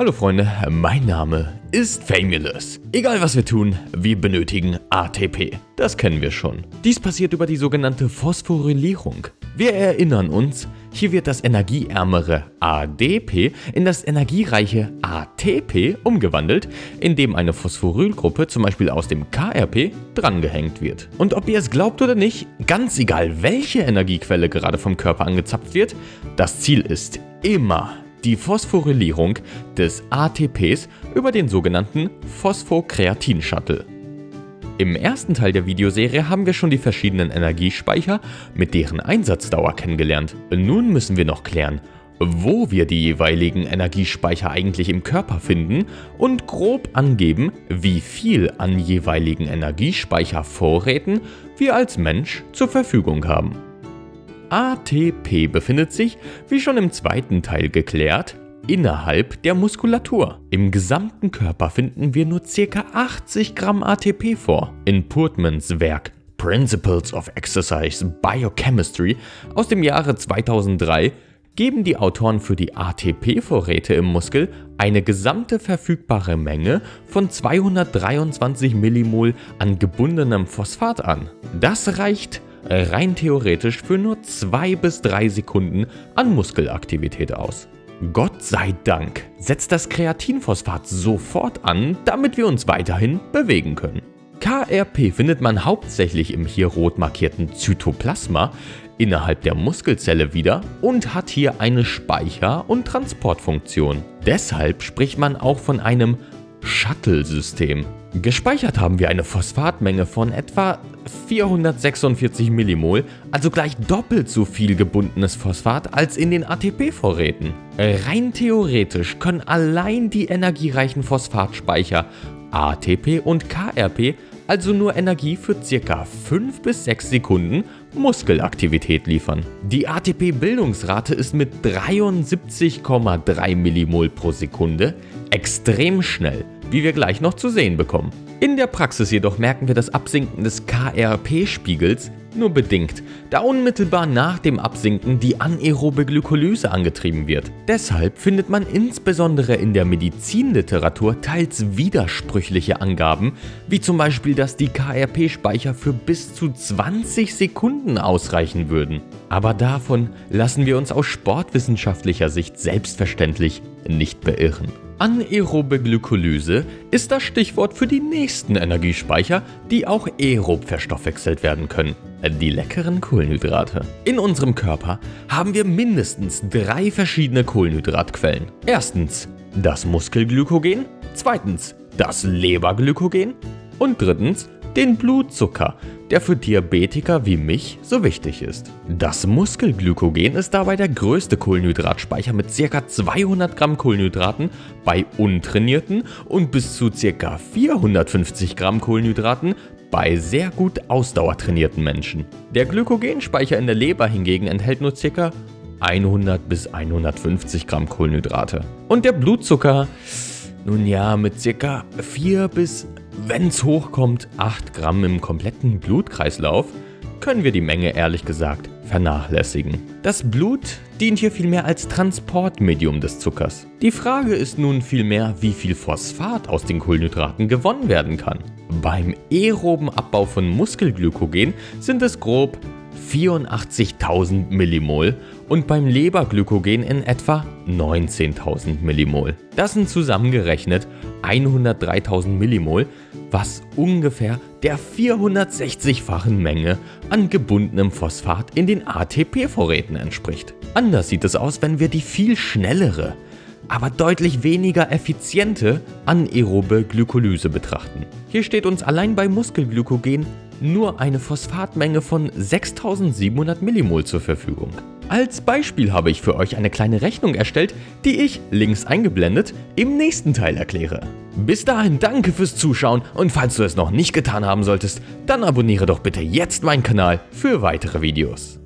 Hallo Freunde, mein Name ist Famulus. Egal was wir tun, wir benötigen ATP. Das kennen wir schon. Dies passiert über die sogenannte Phosphorylierung. Wir erinnern uns, hier wird das energieärmere ADP in das energiereiche ATP umgewandelt, indem eine Phosphorylgruppe zum Beispiel aus dem KRP drangehängt wird. Und ob ihr es glaubt oder nicht, ganz egal welche Energiequelle gerade vom Körper angezapft wird, das Ziel ist immer die Phosphorylierung des ATPs über den sogenannten Phosphokreatin-Shuttle. Im ersten Teil der Videoserie haben wir schon die verschiedenen Energiespeicher mit deren Einsatzdauer kennengelernt. Nun müssen wir noch klären, wo wir die jeweiligen Energiespeicher eigentlich im Körper finden und grob angeben, wie viel an jeweiligen Energiespeichervorräten wir als Mensch zur Verfügung haben. ATP befindet sich, wie schon im zweiten Teil geklärt, innerhalb der Muskulatur. Im gesamten Körper finden wir nur ca. 80 Gramm ATP vor. In Purtmans Werk Principles of Exercise Biochemistry aus dem Jahre 2003 geben die Autoren für die ATP-Vorräte im Muskel eine gesamte verfügbare Menge von 223 Millimol an gebundenem Phosphat an. Das reicht rein theoretisch für nur 2 bis 3 Sekunden an Muskelaktivität aus. Gott sei Dank setzt das Kreatinphosphat sofort an, damit wir uns weiterhin bewegen können. KRP findet man hauptsächlich im hier rot markierten Zytoplasma innerhalb der Muskelzelle wieder und hat hier eine Speicher- und Transportfunktion. Deshalb spricht man auch von einem Shuttle-System. Gespeichert haben wir eine Phosphatmenge von etwa 446 Millimol, also gleich doppelt so viel gebundenes Phosphat als in den ATP-Vorräten. Rein theoretisch können allein die energiereichen Phosphatspeicher ATP und KRP also nur Energie für ca. 5 bis 6 Sekunden Muskelaktivität liefern. Die ATP-Bildungsrate ist mit 73,3 Millimol pro Sekunde extrem schnell, wie wir gleich noch zu sehen bekommen. In der Praxis jedoch merken wir das Absinken des KRP-Spiegels nur bedingt, da unmittelbar nach dem Absinken die anaerobe Glykolyse angetrieben wird. Deshalb findet man insbesondere in der Medizinliteratur teils widersprüchliche Angaben, wie zum Beispiel, dass die KRP-Speicher für bis zu 20 Sekunden ausreichen würden. Aber davon lassen wir uns aus sportwissenschaftlicher Sicht selbstverständlich nicht beirren. Anaerobe Glykolyse ist das Stichwort für die nächsten Energiespeicher, die auch aerob verstoffwechselt werden können. Die leckeren Kohlenhydrate. In unserem Körper haben wir mindestens 3 verschiedene Kohlenhydratquellen. Erstens das Muskelglykogen, zweitens das Leberglykogen und drittens den Blutzucker, der für Diabetiker wie mich so wichtig ist. Das Muskelglykogen ist dabei der größte Kohlenhydratspeicher mit ca. 200 Gramm Kohlenhydraten bei untrainierten und bis zu ca. 450 Gramm Kohlenhydraten bei sehr gut ausdauertrainierten Menschen. Der Glykogenspeicher in der Leber hingegen enthält nur ca. 100 bis 150 Gramm Kohlenhydrate. Und der Blutzucker, nun ja, mit ca. 4 bis, wenn's hochkommt, 8 Gramm im kompletten Blutkreislauf, können wir die Menge ehrlich gesagt vernachlässigen. Das Blut dient hier vielmehr als Transportmedium des Zuckers. Die Frage ist nun vielmehr, wie viel Phosphat aus den Kohlenhydraten gewonnen werden kann. Beim aeroben Abbau von Muskelglykogen sind es grob 84.000 Millimol und beim Leberglykogen in etwa 19.000 Millimol. Das sind zusammengerechnet 103.000 Millimol, was ungefähr der 460-fachen Menge an gebundenem Phosphat in den ATP-Vorräten entspricht. Anders sieht es aus, wenn wir die viel schnellere, aber deutlich weniger effiziente anaerobe Glykolyse betrachten. Hier steht uns allein bei Muskelglykogen nur eine Phosphatmenge von 6700 Millimol zur Verfügung. Als Beispiel habe ich für euch eine kleine Rechnung erstellt, die ich, links eingeblendet, im nächsten Teil erkläre. Bis dahin danke fürs Zuschauen und falls du es noch nicht getan haben solltest, dann abonniere doch bitte jetzt meinen Kanal für weitere Videos.